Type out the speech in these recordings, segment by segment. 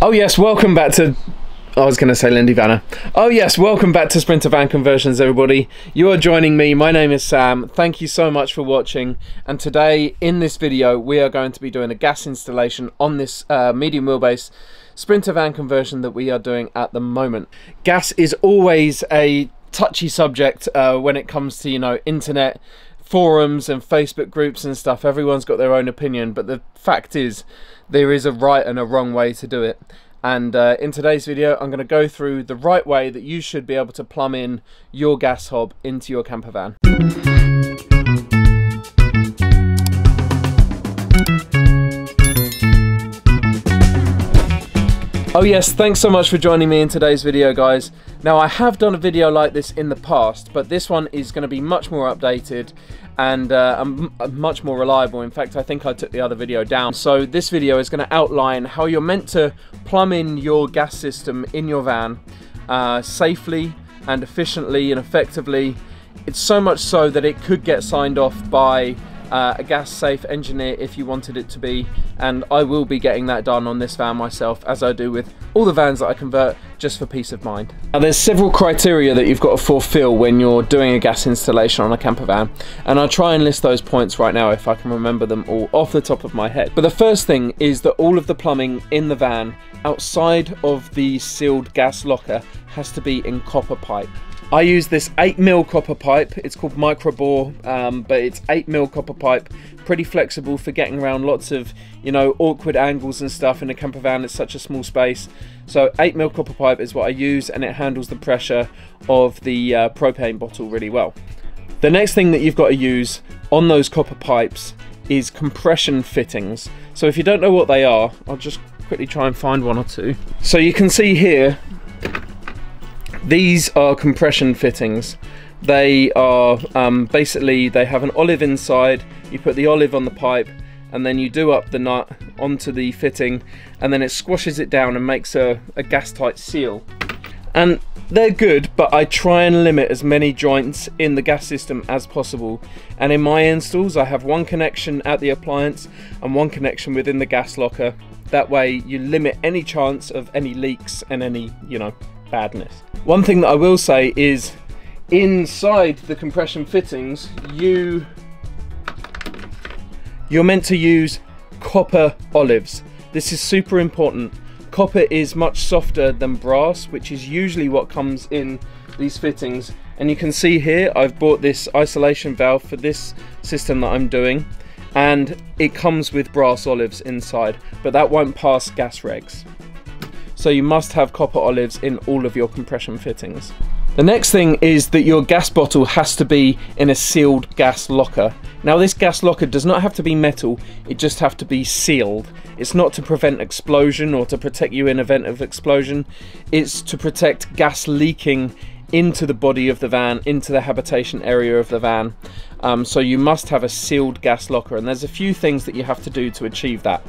Oh yes, welcome back to, I was going to say Lindy Vanner. Oh yes, welcome back to Sprinter Van Conversions, everybody. You are joining me, my name is Sam. Thank you so much for watching. And today in this video, we are going to be doing a gas installation on this medium wheelbase Sprinter Van conversion that we are doing at the moment. Gas is always a touchy subject when it comes to, you know, internet forums and Facebook groups and stuff. Everyone's got their own opinion, but the fact is there is a right and a wrong way to do it. And in today's video, I'm going to go through the right way that you should be able to plumb in your gas hob into your camper van. Oh yes, thanks so much for joining me in today's video, guys. Now, I have done a video like this in the past, but this one is going to be much more updated and much more reliable. In fact, I think I took the other video down. So this video is going to outline how you're meant to plumb in your gas system in your van safely and efficiently and effectively. It's so much so that it could get signed off by a gas safe engineer if you wanted it to be, and I will be getting that done on this van myself, as I do with all the vans that I convert, just for peace of mind. Now, there's several criteria that you've got to fulfill when you're doing a gas installation on a camper van, and I'll try and list those points right now if I can remember them all off the top of my head. But the first thing is that all of the plumbing in the van outside of the sealed gas locker has to be in copper pipe. I use this 8mm copper pipe. It's called MicroBore, but it's 8mm copper pipe. Pretty flexible for getting around lots of, you know, awkward angles and stuff. In a camper van, it's such a small space. So 8mm copper pipe is what I use, and it handles the pressure of the propane bottle really well. The next thing that you've got to use on those copper pipes is compression fittings. So if you don't know what they are, I'll just quickly try and find one or two. So you can see here, these are compression fittings. They are basically, they have an olive inside. You put the olive on the pipe and then you do up the nut onto the fitting, and then it squashes it down and makes a gas tight seal. And they're good, but I try and limit as many joints in the gas system as possible. And in my installs, I have one connection at the appliance and one connection within the gas locker. That way you limit any chance of any leaks and any, you know, badness. One thing that I will say is, inside the compression fittings, you're meant to use copper olives. This is super important. Copper is much softer than brass, which is usually what comes in these fittings. And you can see here, I've bought this isolation valve for this system that I'm doing, and it comes with brass olives inside, but that won't pass gas regs. So you must have copper olives in all of your compression fittings. The next thing is that your gas bottle has to be in a sealed gas locker. Now, this gas locker does not have to be metal, it just have to be sealed. It's not to prevent explosion or to protect you in event of explosion. It's to protect gas leaking into the body of the van, into the habitation area of the van. So you must have a sealed gas locker, and there's a few things that you have to do to achieve that.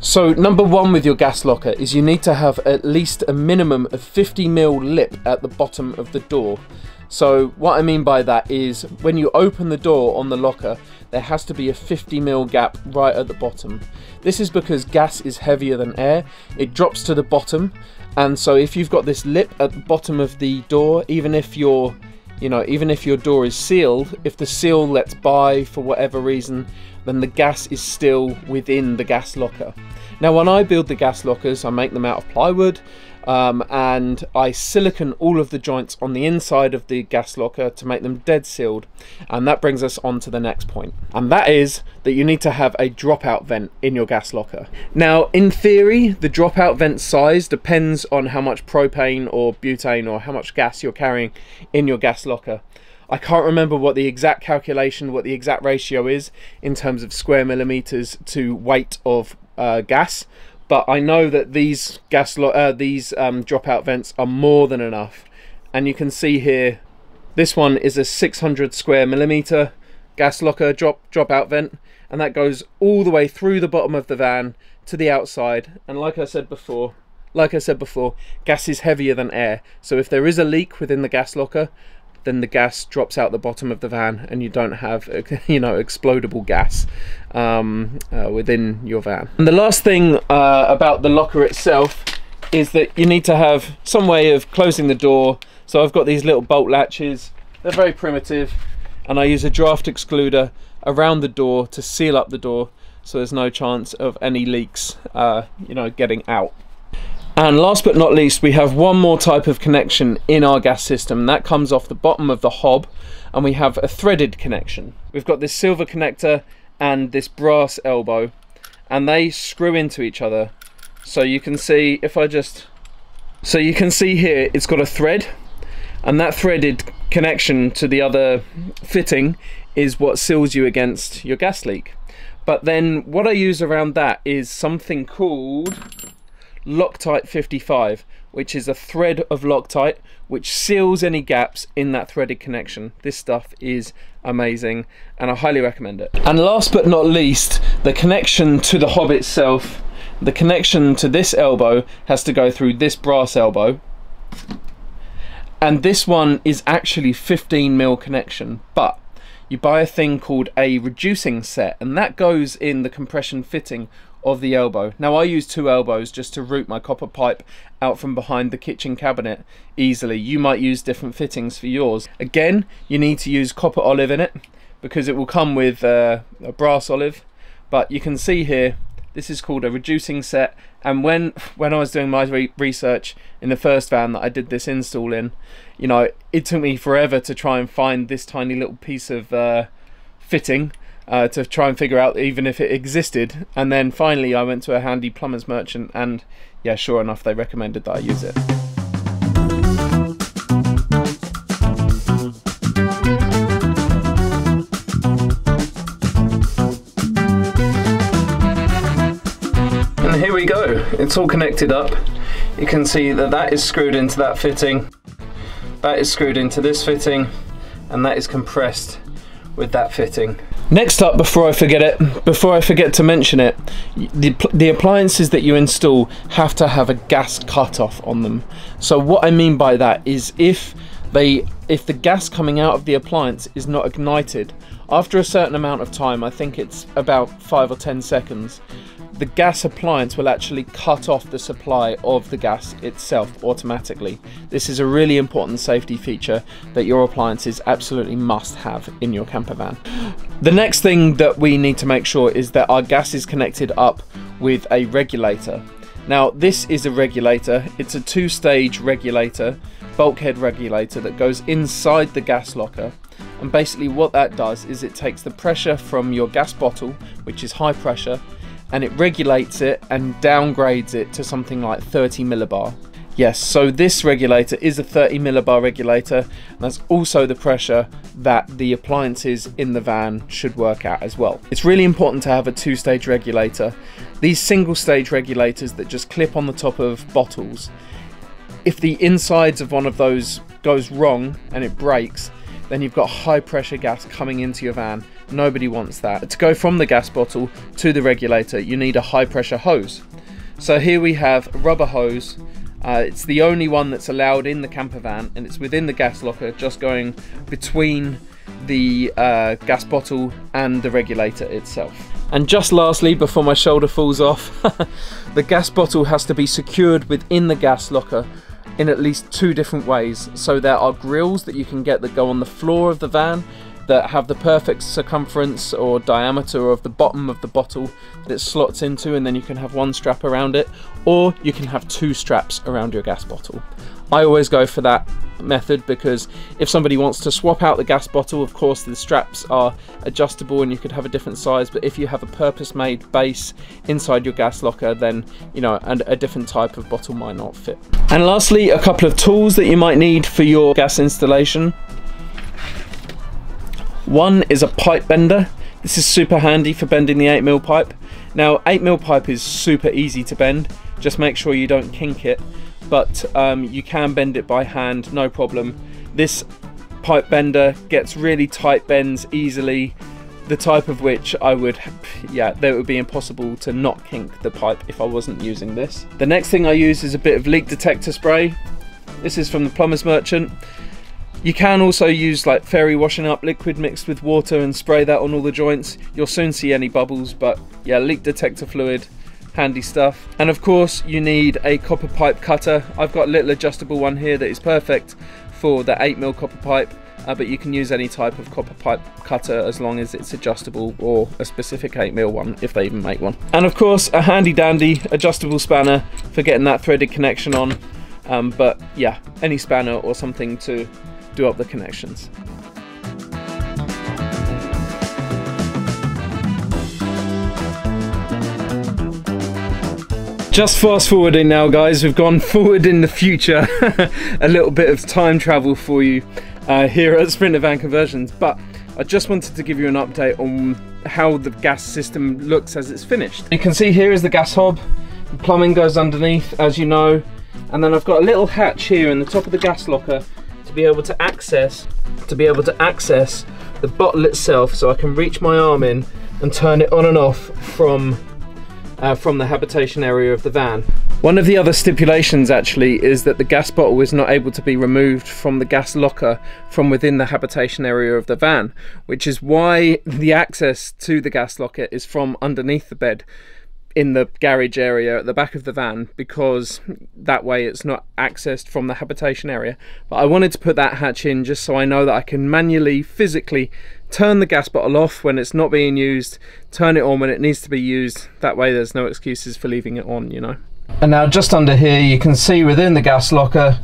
So number one with your gas locker is you need to have at least a minimum of 50mm lip at the bottom of the door. So what I mean by that is, when you open the door on the locker, there has to be a 50mm gap right at the bottom. This is because gas is heavier than air, it drops to the bottom, and so if you've got this lip at the bottom of the door, even if you're, you know, even if your door is sealed, if the seal lets by for whatever reason, then the gas is still within the gas locker. Now, when I build the gas lockers, I make them out of plywood, and I silicone all of the joints on the inside of the gas locker to make them dead sealed. And that brings us on to the next point, and that is that you need to have a dropout vent in your gas locker. Now, in theory, the dropout vent size depends on how much propane or butane or how much gas you're carrying in your gas locker. I can't remember what the exact calculation, what the exact ratio is in terms of square millimeters to weight of gas, but I know that these dropout vents are more than enough. And you can see here, this one is a 600 square millimeter gas locker dropout vent, and that goes all the way through the bottom of the van to the outside. And like I said before, gas is heavier than air, so if there is a leak within the gas locker, then the gas drops out the bottom of the van and you don't have, you know, explodable gas within your van. And the last thing about the locker itself is that you need to have some way of closing the door. So I've got these little bolt latches, they're very primitive, and I use a draft excluder around the door to seal up the door so there's no chance of any leaks you know, getting out. And last but not least, we have one more type of connection in our gas system. That comes off the bottom of the hob, and we have a threaded connection. We've got this silver connector and this brass elbow, and they screw into each other. So you can see, if I just... So you can see here, it's got a thread, and that threaded connection to the other fitting is what seals you against your gas leak. But then what I use around that is something called Loctite 55, which is a thread of Loctite which seals any gaps in that threaded connection. This stuff is amazing and I highly recommend it. And last but not least, the connection to the hob itself, the connection to this elbow has to go through this brass elbow, and this one is actually 15mm connection, but you buy a thing called a reducing set, and that goes in the compression fitting of the elbow. Now I use two elbows just to route my copper pipe out from behind the kitchen cabinet easily. You might use different fittings for yours. Again, you need to use copper olive in it because it will come with a brass olive, but you can see here this is called a reducing set. And when I was doing my research in the first van that I did this install in, you know, it took me forever to try and find this tiny little piece of fitting to try and figure out even if it existed, and then finally I went to a handy plumber's merchant, and yeah, sure enough, they recommended that I use it. And here we go, it's all connected up. You can see that that is screwed into that fitting, that is screwed into this fitting, and that is compressed with that fitting. Next up, before I forget to mention it, the appliances that you install have to have a gas cutoff on them. So what I mean by that is if the gas coming out of the appliance is not ignited, after a certain amount of time, I think it's about 5 or 10 seconds, the gas appliance will actually cut off the supply of the gas itself automatically. This is a really important safety feature that your appliances absolutely must have in your camper van. The next thing that we need to make sure is that our gas is connected up with a regulator. Now this is a regulator, it's a two-stage regulator, bulkhead regulator that goes inside the gas locker. And basically what that does is it takes the pressure from your gas bottle, which is high pressure, and it regulates it and downgrades it to something like 30 millibar. Yes, so this regulator is a 30 millibar regulator, and that's also the pressure that the appliances in the van should work at as well. It's really important to have a two-stage regulator. These single-stage regulators that just clip on the top of bottles, if the insides of one of those goes wrong and it breaks, then you've got high pressure gas coming into your van. Nobody wants that. To go from the gas bottle to the regulator, you need a high pressure hose. So here we have a rubber hose. It's the only one that's allowed in the camper van, and it's within the gas locker, just going between the gas bottle and the regulator itself. And just lastly, before my shoulder falls off, the gas bottle has to be secured within the gas locker in at least two different ways. So there are grills that you can get that go on the floor of the van that have the perfect circumference or diameter of the bottom of the bottle that it slots into, and then you can have one strap around it, or you can have two straps around your gas bottle. I always go for that method because if somebody wants to swap out the gas bottle, of course the straps are adjustable and you could have a different size, but if you have a purpose-made base inside your gas locker, then you know, and a different type of bottle might not fit. And lastly, a couple of tools that you might need for your gas installation. One is a pipe bender. This is super handy for bending the 8mm pipe. Now 8mm pipe is super easy to bend, just make sure you don't kink it, but you can bend it by hand, no problem. This pipe bender gets really tight bends easily, the type of which I would, yeah, that would be impossible to not kink the pipe if I wasn't using this. The next thing I use is a bit of leak detector spray. This is from the plumber's merchant. You can also use like fairy washing up liquid mixed with water and spray that on all the joints. You'll soon see any bubbles, but yeah, leak detector fluid, handy stuff. And of course you need a copper pipe cutter. I've got a little adjustable one here that is perfect for the 8mm copper pipe, but you can use any type of copper pipe cutter as long as it's adjustable, or a specific 8mm one if they even make one. And of course a handy dandy adjustable spanner for getting that threaded connection on, but yeah, any spanner or something to do up the connections. Just fast forwarding now, guys, we've gone forward in the future. A little bit of time travel for you here at Sprinter Van Conversions, but I just wanted to give you an update on how the gas system looks as it's finished. You can see here is the gas hob. The plumbing goes underneath, as you know, and then I've got a little hatch here in the top of the gas locker to be able to access the bottle itself, so I can reach my arm in and turn it on and off from the habitation area of the van. One of the other stipulations actually is that the gas bottle is not able to be removed from the gas locker from within the habitation area of the van, which is why the access to the gas locker is from underneath the bed in the garage area at the back of the van, because that way it's not accessed from the habitation area. But I wanted to put that hatch in just so I know that I can manually, physically turn the gas bottle off when it's not being used, turn it on when it needs to be used. That way there's no excuses for leaving it on, you know. And now just under here you can see within the gas locker,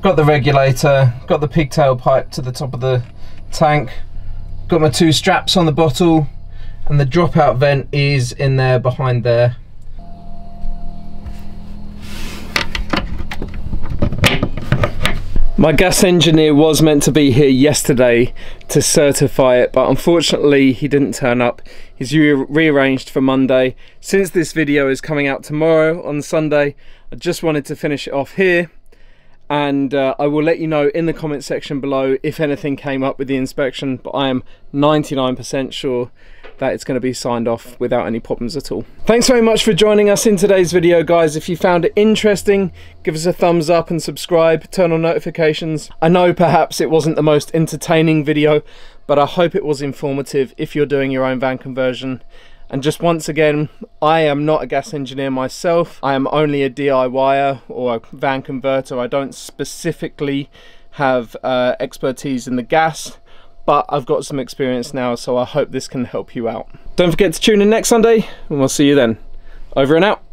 got the regulator, got the pigtail pipe to the top of the tank, got my two straps on the bottle, and the dropout vent is in there behind there. My gas engineer was meant to be here yesterday to certify it, but unfortunately he didn't turn up. He's rearranged for Monday. Since this video is coming out tomorrow on Sunday, I just wanted to finish it off here. And I will let you know in the comment section below if anything came up with the inspection, but I am 99% sure that it's going to be signed off without any problems at all. Thanks very much for joining us in today's video, guys. If you found it interesting, give us a thumbs up and subscribe, turn on notifications. I know perhaps it wasn't the most entertaining video, but I hope it was informative if you're doing your own van conversion. And just once again, I am not a gas engineer myself. I am only a DIYer or a van converter. I don't specifically have expertise in the gas, but I've got some experience now, so I hope this can help you out. Don't forget to tune in next Sunday, and we'll see you then. Over and out.